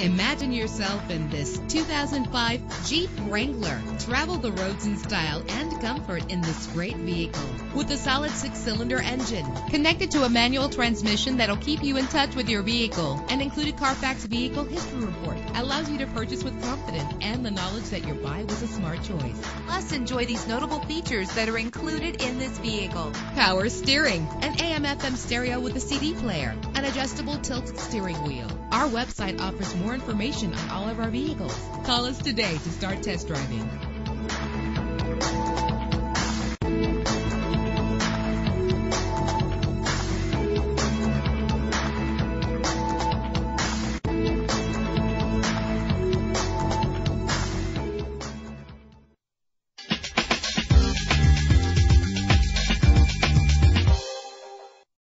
Imagine yourself in this 2005 Jeep Wrangler. Travel the roads in style and comfort in this great vehicle. With a solid 6-cylinder engine connected to a manual transmission that'll keep you in touch with your vehicle. An included Carfax Vehicle History Report allows you to purchase with confidence and the knowledge that your buy was a smart choice. Plus, enjoy these notable features that are included in this vehicle. Power steering, an AM/FM stereo with a CD player, an adjustable tilt steering wheel. Our website offers more information on all of our vehicles. Call us today to start test driving.